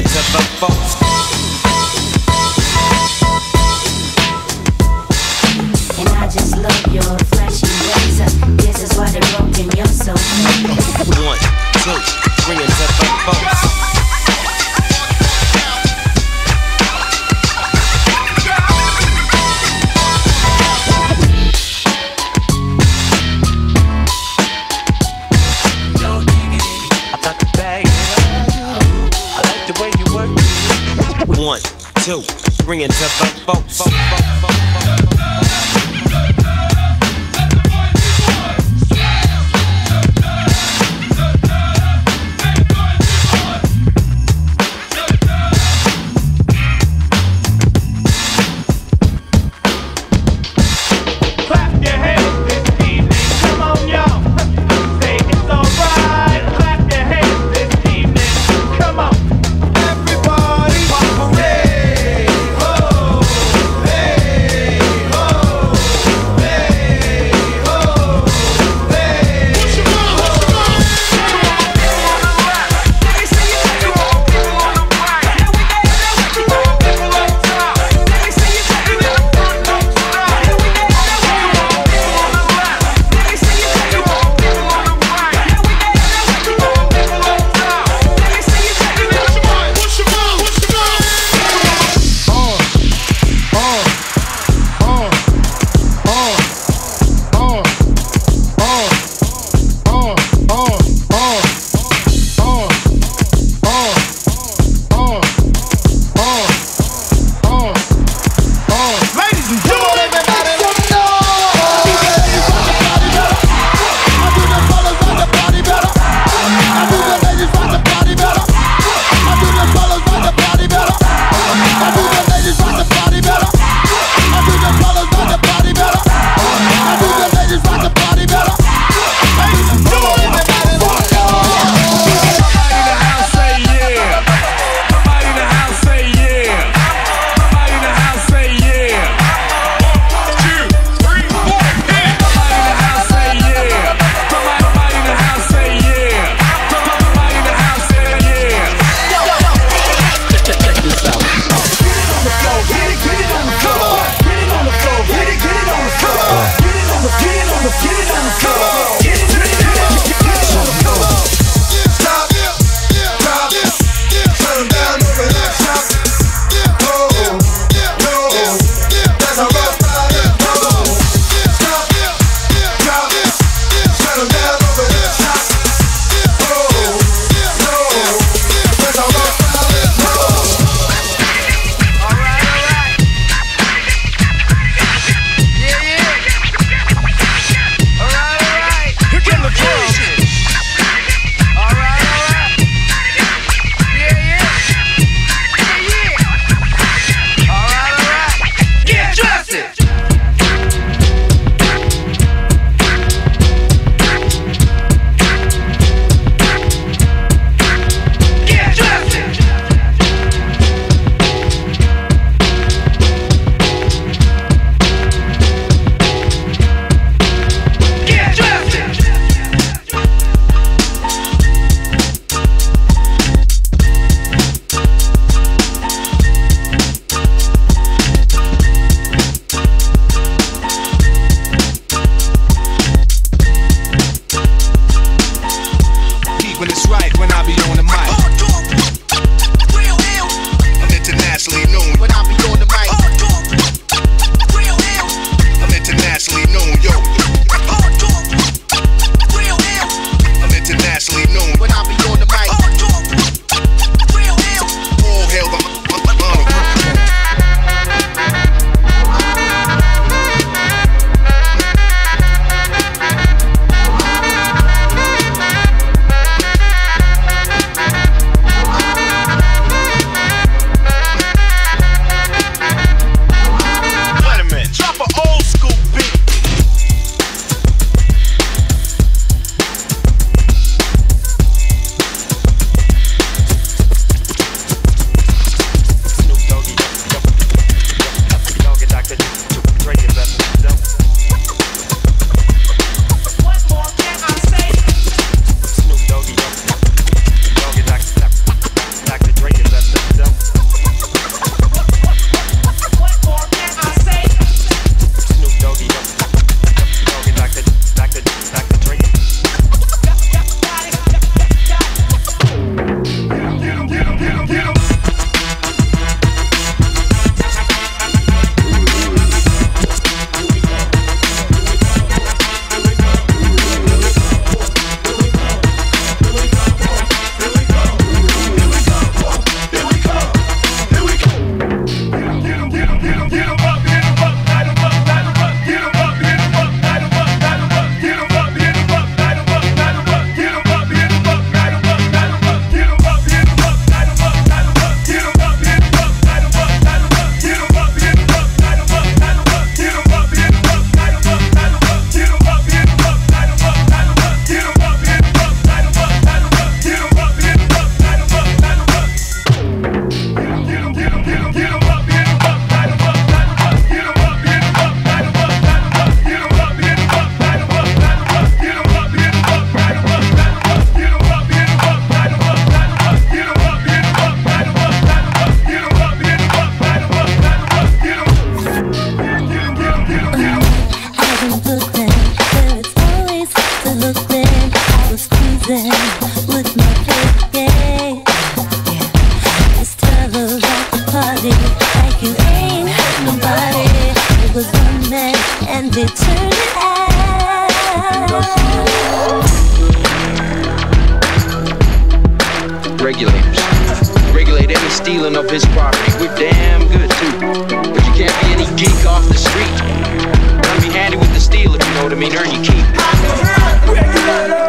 into the folks. And I just love your flashy razor. This is why they're broken, you're so cool. 1, 2, bring it to the folks. Bring it to the folks. Hey! body like you ain't hurt nobody. It was one night and they turned it out. Regulators regulate any stealing of his property. We're damn good too, but you can't be any geek off the street. Don't be handy with the steal if you know what I mean. Earn your keep. Regulators.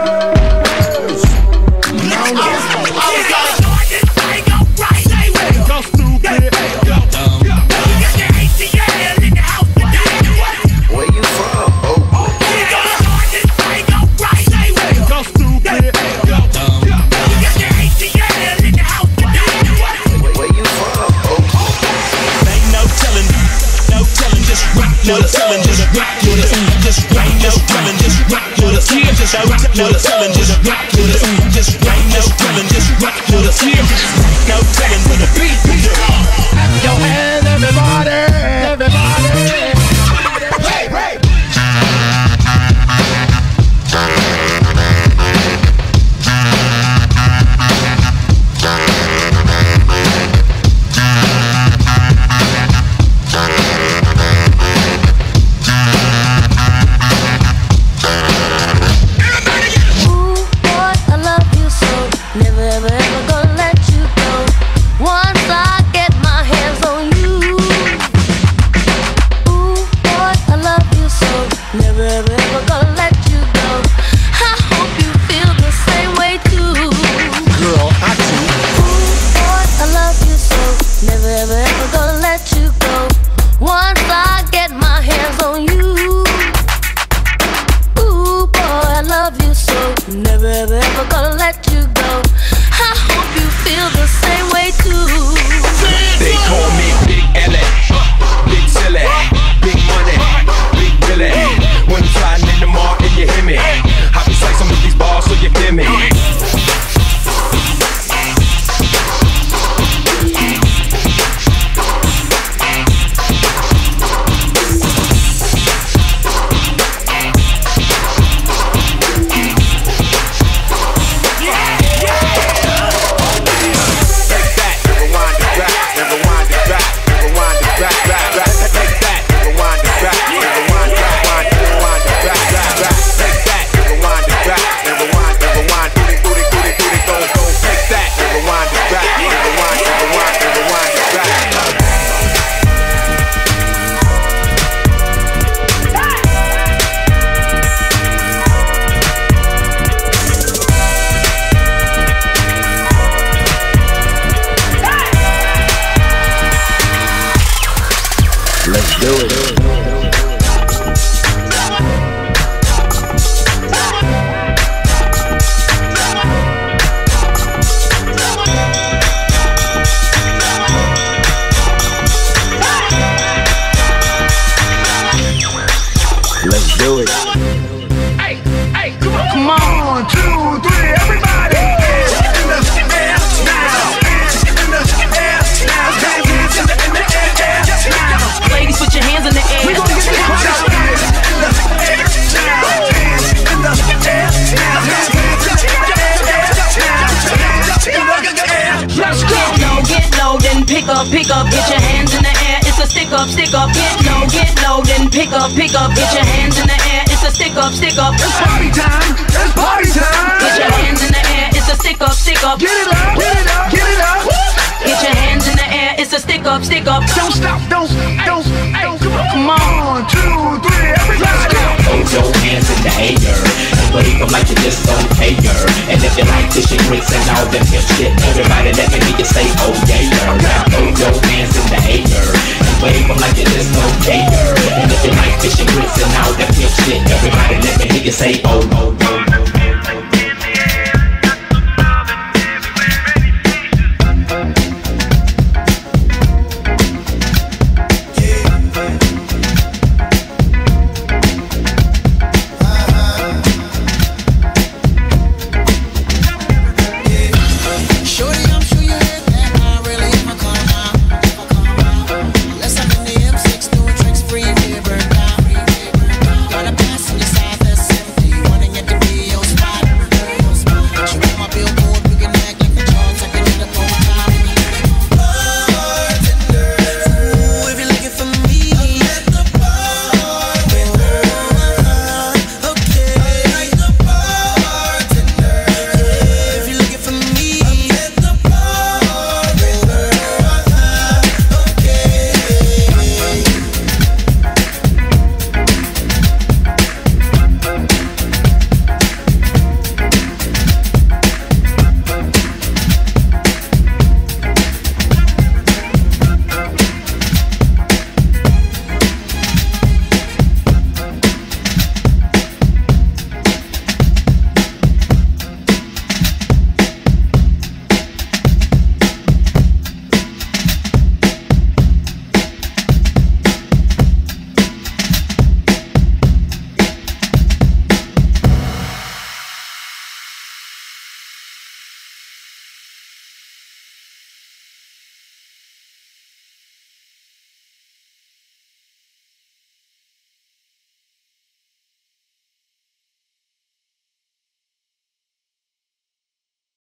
Say